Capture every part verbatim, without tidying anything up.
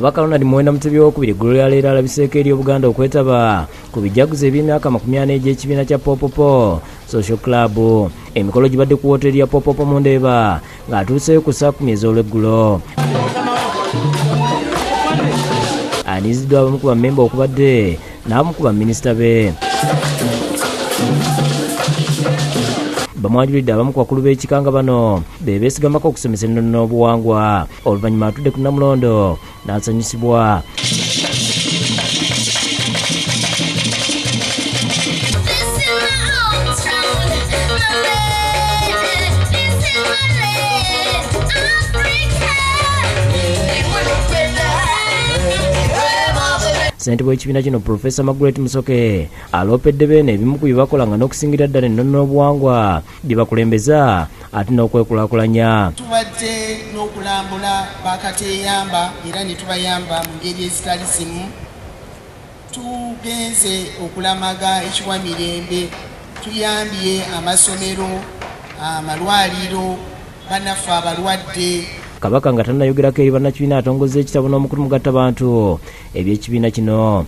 Kabaka Ronald muwenda mu tebyo ku biri gulya leera labiseeka eri Obuganda okwetaba ku bijaguze ebimyaka makumyana ekibiina kya Pope Paul Social Club emikolo gibadde ku hoteri ya Pope Paul mu Ndeeba ng'atuuseyo ku ssaawa kkumi ez'olweggulo. Aniziddwa abamu ku bammemba okubadde n'abamu ku baminisita be. Bamwajulidde abamu ku bakulu b'ekikanga bano be beesigambako okusomesa ennono n'obuwangwa. Oluvannyuma atudde ku Nnamulondo n'asanyusibwa. Sente bw'ekibiina kino Professor Margaret Musoke aloopedde beene ebimu ku bye bakolanga n'okusingira ddala ennono n'obuwangwa bye bakulembeza ate n'okwekulaakulanya. Tubadde n'okulambula bakateeyamba era ne tubayamba mu ngeri ezitali zimu. Tugenze okulamaga ekiwa mirembe, tuyambye amasomero, amalwaliro, bannaffe abalwadde. Kabaka nga tannayogerako eri bannakibiina atongozza ekitabo n'omukulu mugattabantu eby'ekibiina kino.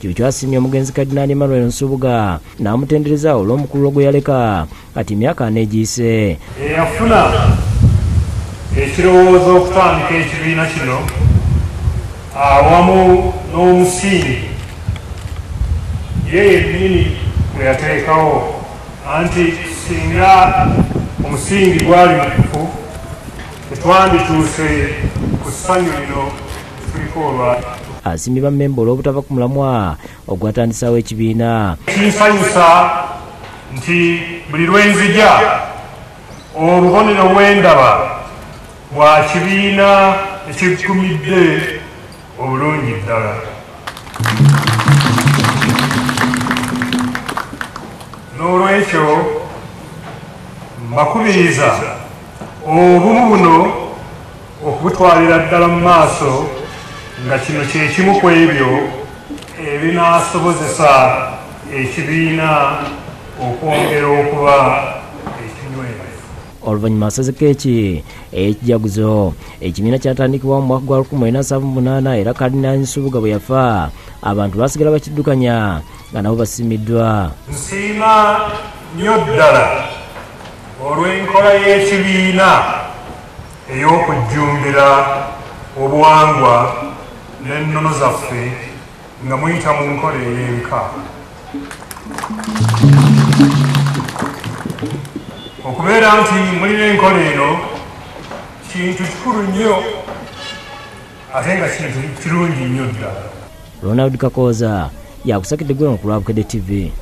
Kino kyasiimye omugenzi Kaliddinaali Nsubuga n'amutendereza olw'omukulu gwe yaleka kati emyaka ana egiyise. Yafuna ekirowoozo okutandika ekibiina kino awamu n'omusingi ye yennyini gwe yateekawo anti singa omusingi gwali mutufu twandituuse ku ssanyu lino tuliko olwali. Asiimye bammemba olw'obutava ku mulamwa ogwatandisaawo ekibiina. Kinsanyusa nti buli lwe nzija obubonero bw'endaba bwa kibiina ekigumidde obulungi ddala. N'olwekyo bakubiriza obumu buno okubutwalira ddala mu maaso nga kino kyekimu ku ebyo ebinaasobozesa ekibiina okwongera okuba ekinywerevu. Oluvannyuma asazeko eki ekijaguzo ekibiina kyatandikibwa mu mwaka gwa lukumi mu mwenda mu munaana era Kaliddinaali Nsubuga bwe yafa abantu basigala bakiddukanya nga nabo basimiddwa. Nsiima nnyo ddala olw'enkola y'ekibiina ey'okujjumbira obuwangwa n'ennono zaffe nga muyita mu nkola ey'enka. Okubeera nti mulina enkola eno kintu kikulu nnyo ate nga kintu kirungi nnyo ddala. Ronald Kakooza yakusakidde gwe mu kulwa Bukede T V.